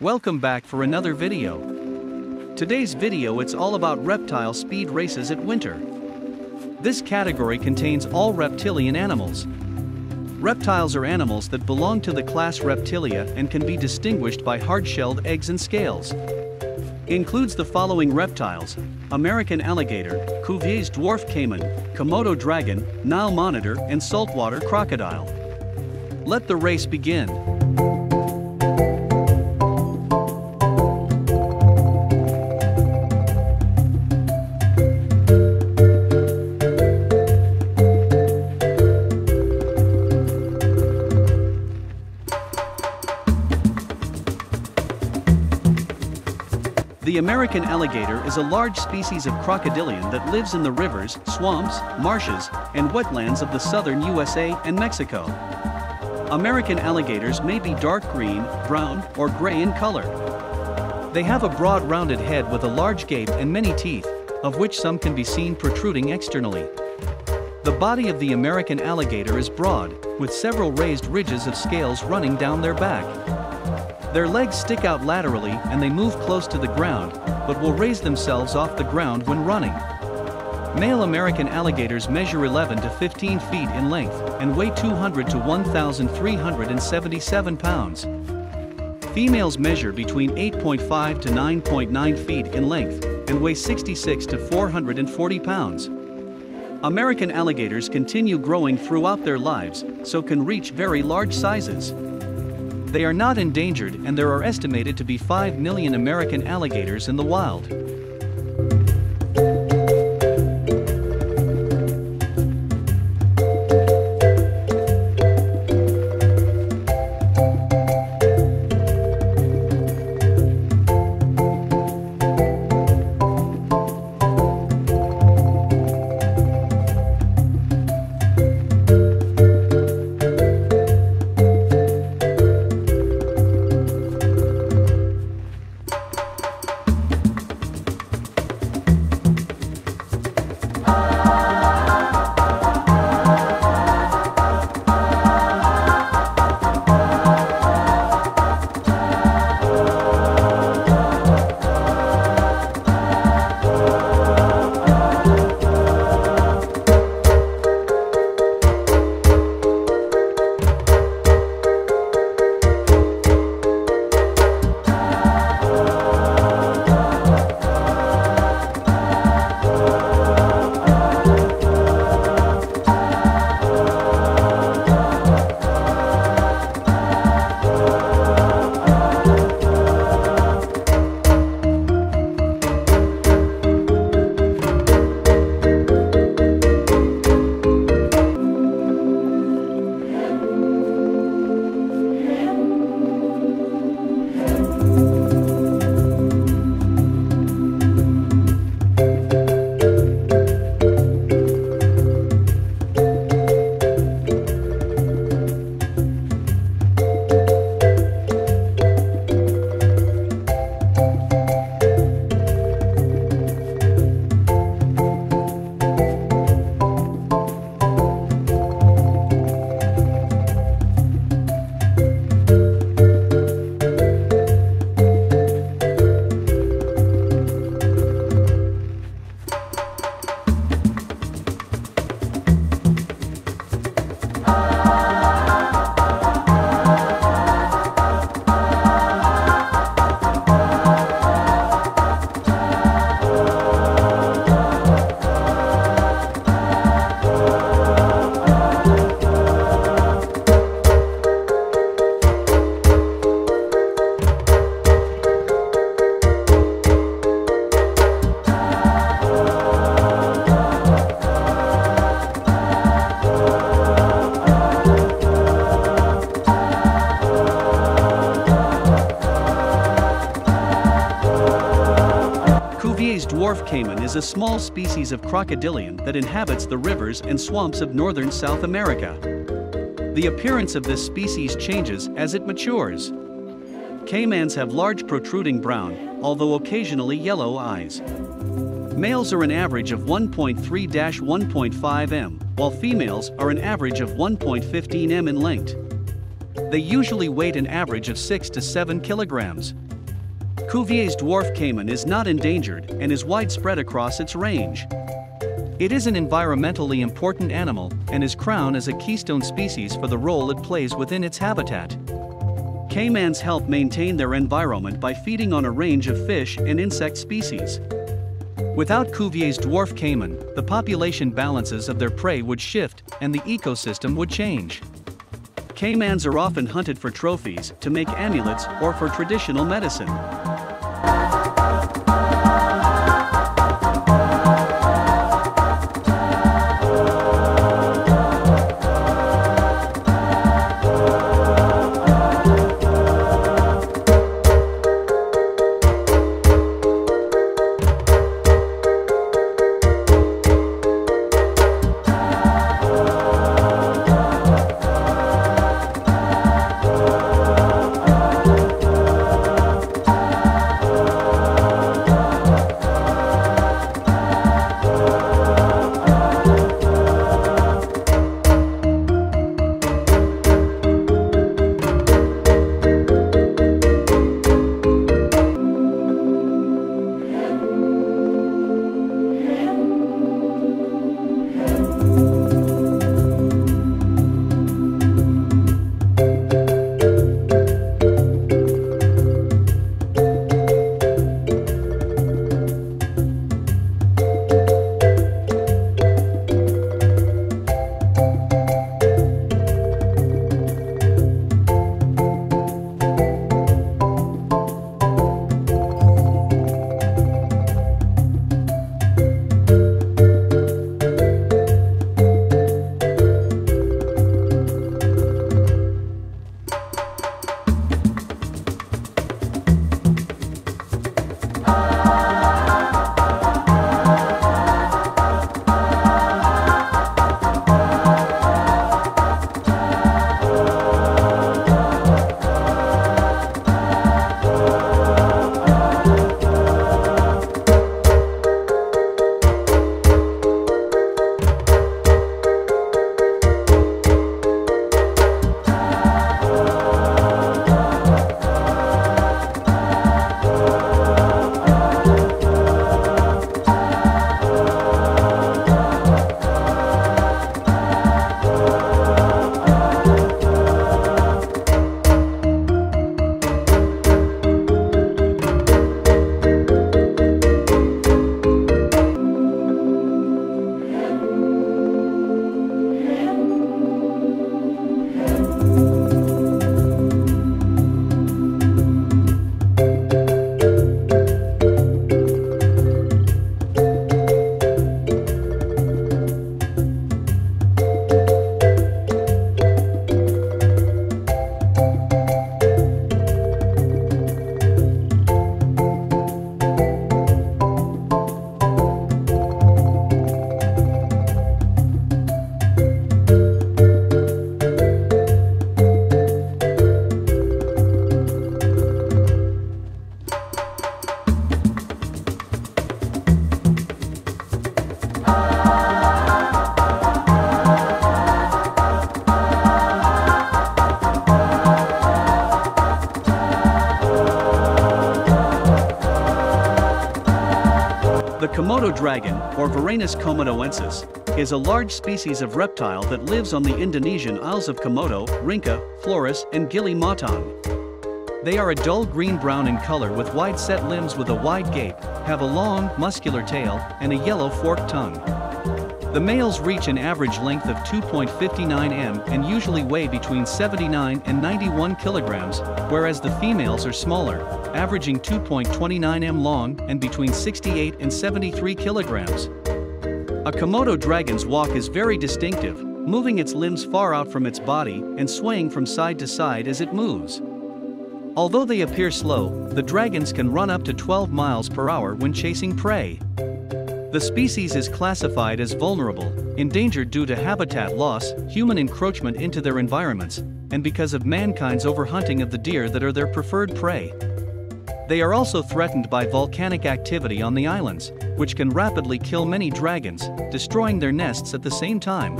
Welcome back for another video. Today's video it's all about reptile speed races at winter. This category contains all reptilian animals. Reptiles are animals that belong to the class Reptilia and can be distinguished by hard-shelled eggs and scales. Includes the following reptiles: American alligator, Cuvier's dwarf caiman, Komodo dragon, Nile monitor, and saltwater crocodile. Let the race begin. The American alligator is a large species of crocodilian that lives in the rivers, swamps, marshes, and wetlands of the southern USA and Mexico. American alligators may be dark green, brown, or gray in color. They have a broad rounded head with a large gape and many teeth, of which some can be seen protruding externally. The body of the American alligator is broad, with several raised ridges of scales running down their back. Their legs stick out laterally and they move close to the ground, but will raise themselves off the ground when running. Male American alligators measure 11 to 15 feet in length and weigh 200 to 1,377 pounds. Females measure between 8.5 to 9.9 feet in length and weigh 66 to 440 pounds. American alligators continue growing throughout their lives, so can reach very large sizes. They are not endangered and there are estimated to be 5 million American alligators in the wild. Dwarf caiman is a small species of crocodilian that inhabits the rivers and swamps of northern South America. The appearance of this species changes as it matures. Caimans have large protruding brown, although occasionally yellow eyes. Males are an average of 1.3-1.5 m, while females are an average of 1.15 m in length. They usually weighed an average of 6 to 7 kilograms. Cuvier's dwarf caiman is not endangered and is widespread across its range. It is an environmentally important animal and is crowned as a keystone species for the role it plays within its habitat. Caimans help maintain their environment by feeding on a range of fish and insect species. Without Cuvier's dwarf caiman, the population balances of their prey would shift and the ecosystem would change. Caimans are often hunted for trophies, to make amulets, or for traditional medicine. The Komodo dragon, or Varanus komodoensis, is a large species of reptile that lives on the Indonesian Isles of Komodo, Rinca, Flores, and Gili Matang. They are a dull green-brown in color with wide-set limbs with a wide gape, have a long, muscular tail, and a yellow forked tongue. The males reach an average length of 2.59 m and usually weigh between 79 and 91 kilograms, whereas the females are smaller, averaging 2.29 m long and between 68 and 73 kilograms. A Komodo dragon's walk is very distinctive, moving its limbs far out from its body and swaying from side to side as it moves. Although they appear slow, the dragons can run up to 12 miles per hour when chasing prey. The species is classified as vulnerable, endangered due to habitat loss, human encroachment into their environments, and because of mankind's overhunting of the deer that are their preferred prey. They are also threatened by volcanic activity on the islands, which can rapidly kill many dragons, destroying their nests at the same time.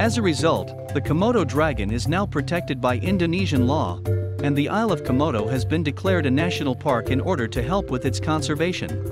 As a result, The Komodo dragon is now protected by Indonesian law, and the Isle of Komodo has been declared a national park in order to help with its conservation.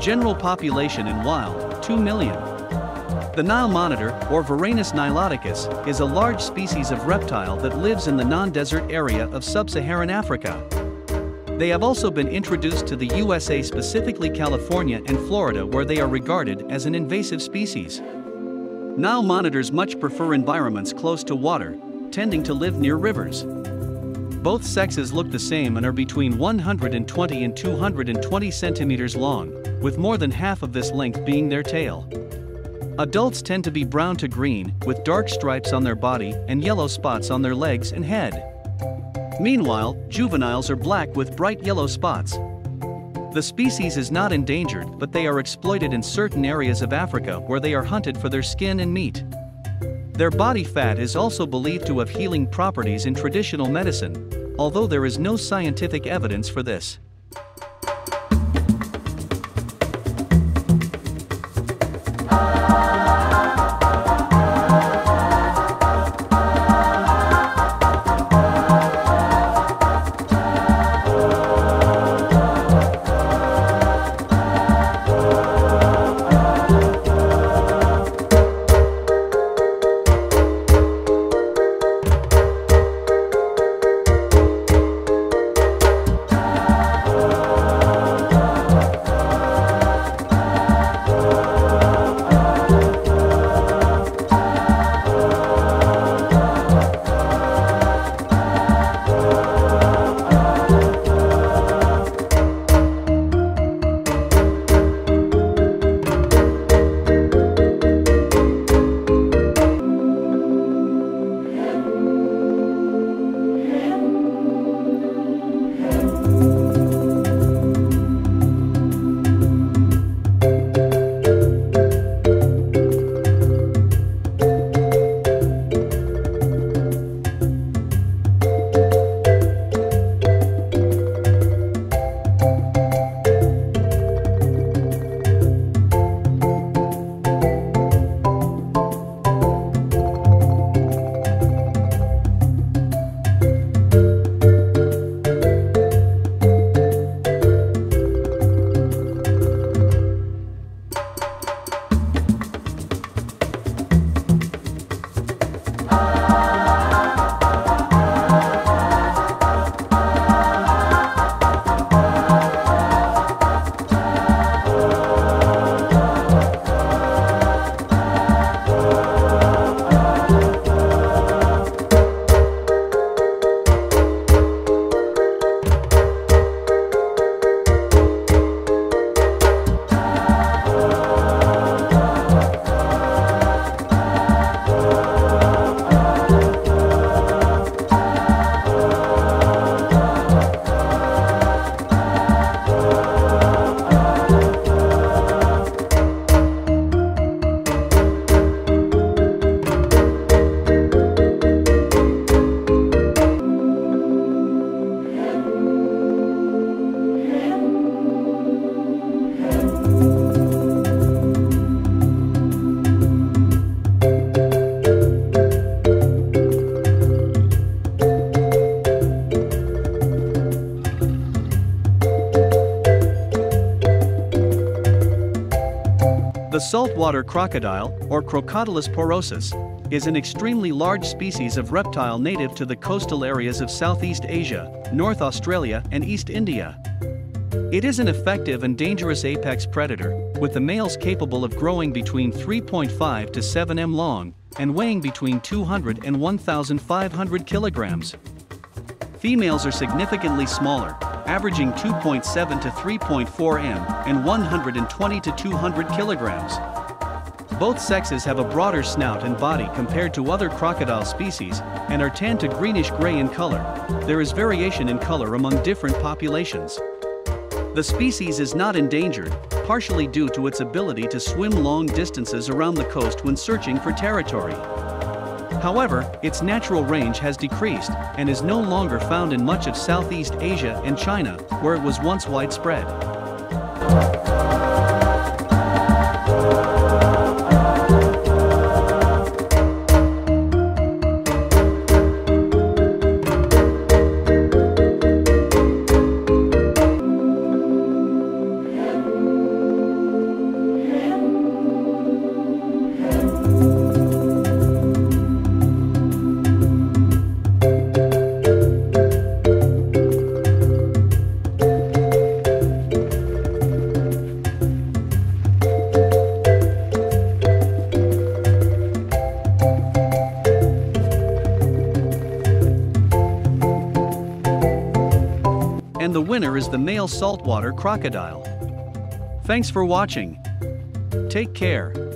General population in wild, 2 million. The Nile monitor, or Varanus niloticus, is a large species of reptile that lives in the non-desert area of sub-Saharan Africa. They have also been introduced to the USA, specifically California and Florida, where they are regarded as an invasive species. Nile monitors much prefer environments close to water, tending to live near rivers. Both sexes look the same and are between 120 and 220 centimeters long, with more than half of this length being their tail. Adults tend to be brown to green, with dark stripes on their body and yellow spots on their legs and head. Meanwhile, juveniles are black with bright yellow spots. The species is not endangered, but they are exploited in certain areas of Africa where they are hunted for their skin and meat. Their body fat is also believed to have healing properties in traditional medicine, although there is no scientific evidence for this. The saltwater crocodile, or Crocodylus porosus, is an extremely large species of reptile native to the coastal areas of Southeast Asia, North Australia and East India. It is an effective and dangerous apex predator, with the males capable of growing between 3.5 to 7 m long, and weighing between 200 and 1,500 kilograms. Females are significantly smaller, averaging 2.7 to 3.4 m and 120 to 200 kilograms. Both sexes have a broader snout and body compared to other crocodile species, and are tan to greenish-gray in color. There is variation in color among different populations. The species is not endangered, partially due to its ability to swim long distances around the coast when searching for territory. However, its natural range has decreased, and is no longer found in much of Southeast Asia and China, where it was once widespread. And the winner is the male saltwater crocodile. Thanks for watching. Take care.